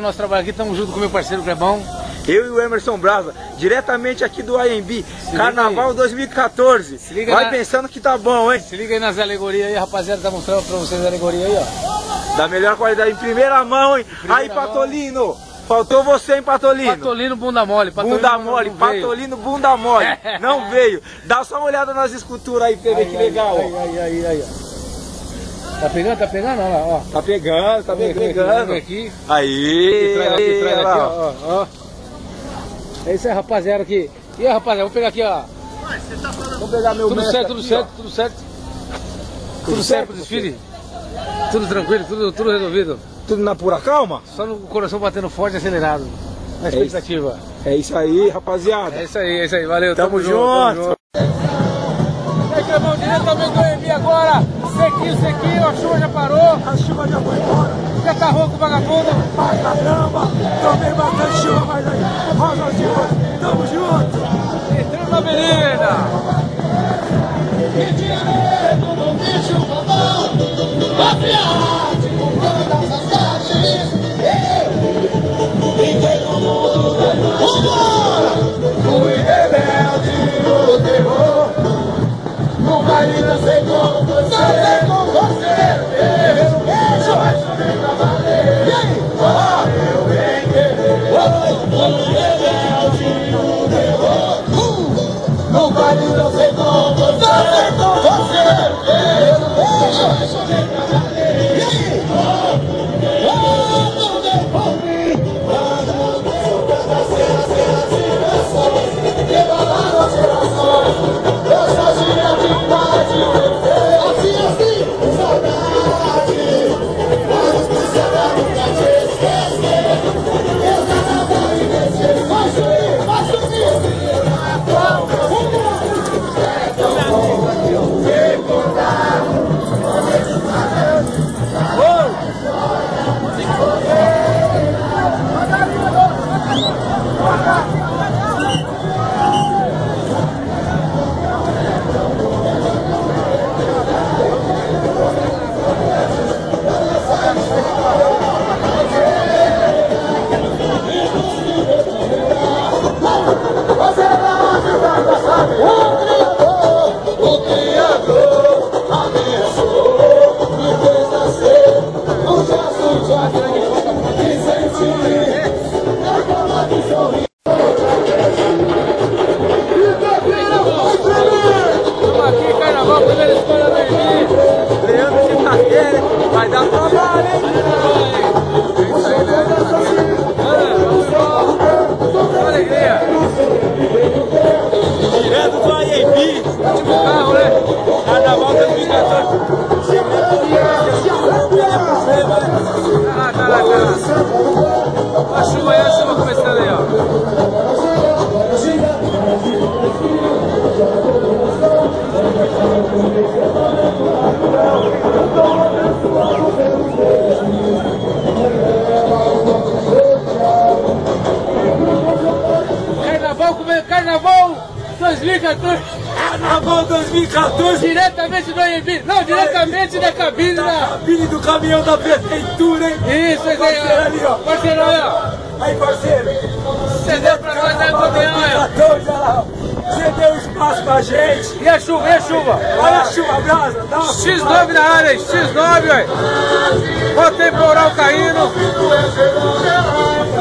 Nós trabalhamos aqui, estamos junto com meu parceiro Clebão. Eu e o Emerson Brasa, diretamente aqui do I&B Carnaval 2014. Se liga. Vai na... pensando que tá bom, hein? Se liga aí nas alegorias aí, rapaziada, tá mostrando pra vocês a alegoria aí, ó. Da melhor qualidade, em primeira mão, hein? Primeira aí, Patolino! Mão. Faltou você, hein, Patolino? Patolino bunda mole. Patolino, bunda mole, Patolino bunda mole. Não veio. Dá só uma olhada nas esculturas aí, TV, que legal. Aí, ó. Tá pegando? Tá pegando? Olha lá, ó. Tá pegando. Aqui. Aí. Traz aqui, ó. É isso aí, rapaziada, aqui. E aí, rapaziada, vou pegar aqui, ó. Ué, você tá falando... Vamos pegar meu mestre aqui, ó. Tudo certo pro desfile? Tudo tranquilo, tudo resolvido. Tudo na pura calma? Só no coração batendo forte e acelerado. Na expectativa. É isso aí, rapaziada. É isso aí. Valeu, tamo junto. Clebão, diretamente do AMB agora, sequinho, a chuva já parou. A chuva já foi embora. Já tá rouco, vagabundo. Ai, caramba, tomei bastante chuva, mas aí, Rosas de Ouro, tamo junto. Entrando na avenida. Que dinheiro no bicho roubando, patriarte, comprando as caixas. E todo mundo vambora, fui rebelde, o terror. No baile dancei com você, eu beijo, mas também pra valer. E aí? Oh, eu bem querer, como rebelde no terror. No baile dancei com você, eu beijo, mas também pra valer. E aí? Oh, não deu por mim, mas não deu pra você, levar as gerações. Diretamente do I&B, não, diretamente da cabine do caminhão da prefeitura, hein? Isso, aí, parceiro, ali, ó. Parceiro, aí, ó. Aí, parceiro. Você deu pra nós aí, rodeão, ó. Você deu espaço pra gente. E a chuva, Olha a chuva, Brasa. Dá uma X9 na área, hein? X9, ó. Botei pro oral caindo.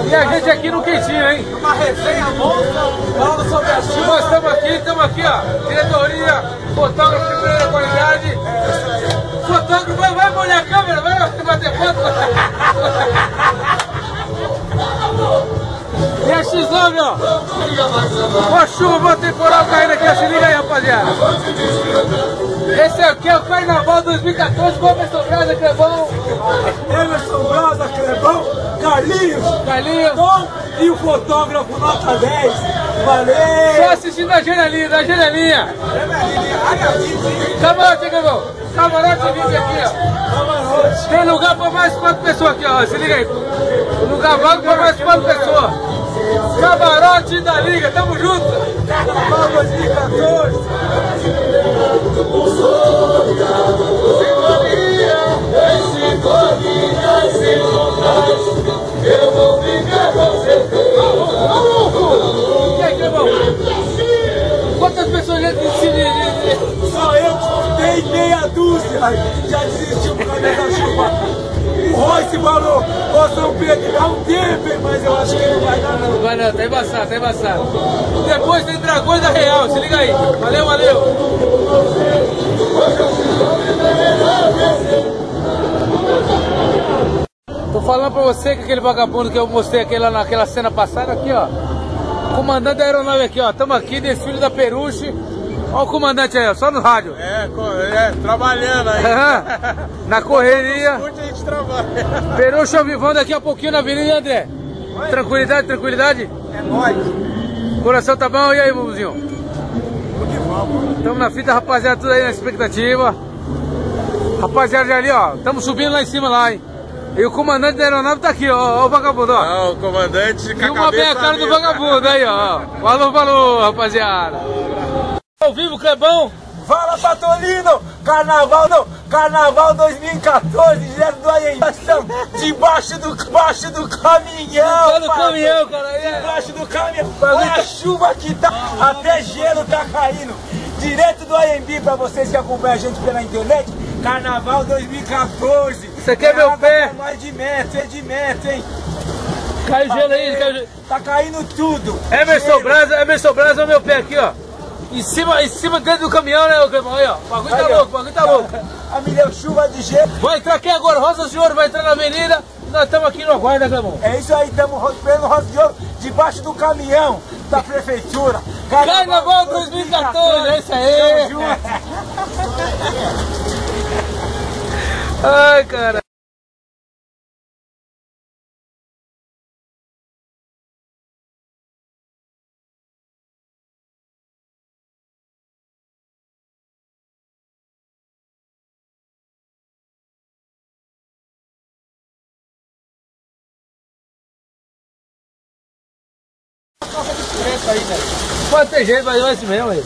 E a gente aqui no quentinho, hein? Uma resenha monta, falando sobre a chuva. Nós estamos aqui, ó. Diretoria. Fotógrafo de primeira qualidade. Fotógrafo, vai molhar a câmera, vai bater foto. E a X9, ó. Ó a chuva, uma temporal caindo aqui, se liga aí, rapaziada. Esse aqui é o Carnaval 2014 com Emerson Brasa, Clebão. Emerson Brasa, Clebão, Carlinhos. Tom e o fotógrafo nota 10. Valeu! Só assistindo a janelinha, Camarote, Clebão! Camarote vive aqui, ó! Camarote! Tem lugar pra mais 4 pessoas aqui, ó! Se liga aí! Lugar vago pra mais 4 pessoas! Camarote da Liga, tamo junto! Carnaval 2014! Sintonia, em sintonia, sem vontade, eu vou ficar com certeza. Vamos! E aí, Clebão? Quantas pessoas já desistiram? Só eu contei meia dúzia, já desistiu por causa da chuva. O Royce falou, ó São Pedro, dá um tempo, hein? Mas eu acho que ele não vai dar não. Não vai não, tá embaçado, tá embaçado. Depois tem Dragões da Real, se liga aí. Valeu, valeu. Tô falando pra você que aquele vagabundo que eu mostrei aqui lá naquela cena passada, aqui ó. Comandante da aeronave aqui ó, tamo aqui, desfile da Peruche. Olha o comandante aí, só no rádio. É trabalhando aí. Uhum. Na correria. Muito a gente trabalha. Peruche ao vivo daqui a pouquinho na Avenida André. Oi. Tranquilidade, tranquilidade? É nóis. Coração tá bom? E aí, bubuzinho? Muito que bom. Tamo na fita, rapaziada, tudo aí na expectativa. Rapaziada, ali, ó, tamo subindo lá em cima, lá, hein? E o comandante da aeronave tá aqui, ó o vagabundo, ó. Ah, o comandante de cabeça. Filma bem a cara do vagabundo, aí, ó. Falou, falou, rapaziada. Ao vivo, Clebão! Fala, Patolino! Carnaval não! Carnaval 2014, direto do I&B! Debaixo do caminhão! Tá no caminhão, cara! É. Debaixo do caminhão! Olha a chuva que tá! Até gelo tá caindo! Direto do I&B pra vocês que acompanham a gente pela internet! Carnaval 2014! Você quer meu pé? Mais de metro, é de metro, hein! Caiu gelo aí! Tá caindo tudo! Emerson Brasa, o meu pé aqui, ó! Em cima, dentro do caminhão, né, Clebão? Aí, ó. O bagulho tá louco, o bagulho tá louco. A milhão chuva de gelo. Vai entrar aqui agora, Rosas de Ouro, vai entrar na avenida. Nós estamos aqui no aguardo, né, Clebão? É isso aí, estamos pegando Rosas de Ouro debaixo do caminhão da prefeitura. Carnaval 2014, é isso aí. Ai, cara. Pode ter jeito, mas não é esse mesmo aí.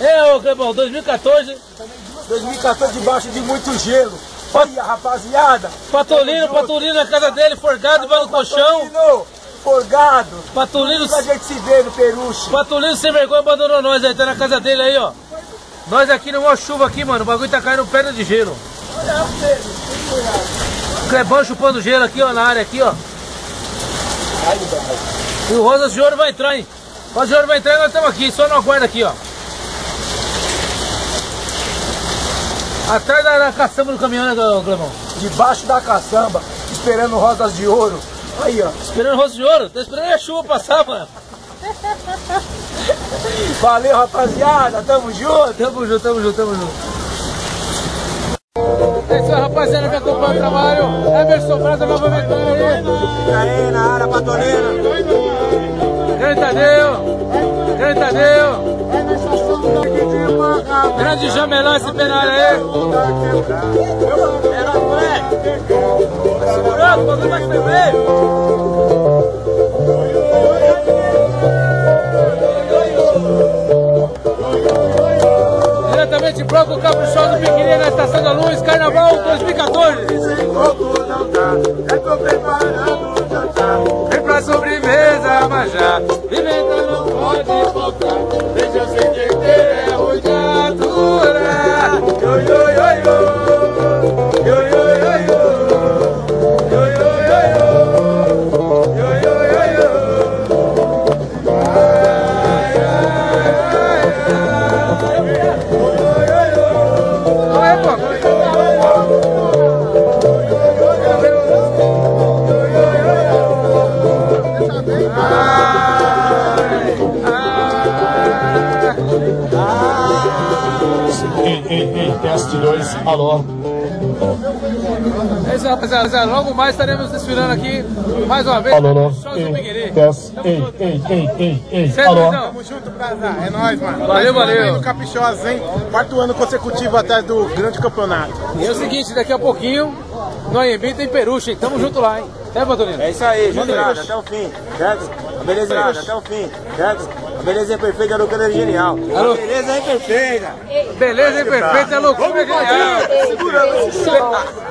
É, ô Clebão, 2014 debaixo de muito gelo. Olha, rapaziada. Patolino na casa dele, forgado, vai no colchão. Forgado. Patolino. A gente se vê no Peruche. Patolino sem vergonha abandonou nós aí, tá na casa dele aí, ó. Nós aqui numa chuva aqui, mano, o bagulho tá caindo pedra de gelo. Olha o Pedro, Clebão chupando gelo aqui, ó, na área aqui, ó. E o Rosas de Ouro vai entrar, hein? Rosas de Ouro vai entrar e nós estamos aqui, só no aguardo aqui, ó. Atrás da caçamba do caminhão, né, Clebão? Debaixo da caçamba, esperando Rosas de Ouro. Aí, ó. Esperando Rosas de Ouro? Tô esperando a chuva passar, mano. Valeu, rapaziada. Tamo junto. Tamo junto. É isso aí, rapaziada, que acompanha o trabalho. Emerson Brasa, nova vetora aí. Aí na área, Patolino. Grande Tadeu. Grande Jamelão, esse penário aí. Era moleque. Tá segurando, o bagulho vai tremer. Diretamente bloco caprichoso do Piquirinha na Estação da Luz. Carnaval 2014. Vem pra sobremesa, mas já pimenta não pode faltar. Deixa sem que ter é ruim de aturar. Teste 2, alô. É isso, rapaziada. Logo mais estaremos desfilando aqui mais uma vez. Alô, teste. Alô. Tamo junto, Brasa. É nóis, mano. Valeu. Caprichosos, hein? 4 ano consecutivo atrás do grande campeonato. E é o seguinte, daqui a pouquinho, no AMB tem Peruche. Tamo junto lá, hein? É, Patolino? É isso aí, junto nada, até o fim, certo? A beleza nada, até o fim, certo? A beleza é perfeita, a loucura é genial. A beleza é perfeita. Beleza é perfeita, a loucura é genial. Segura,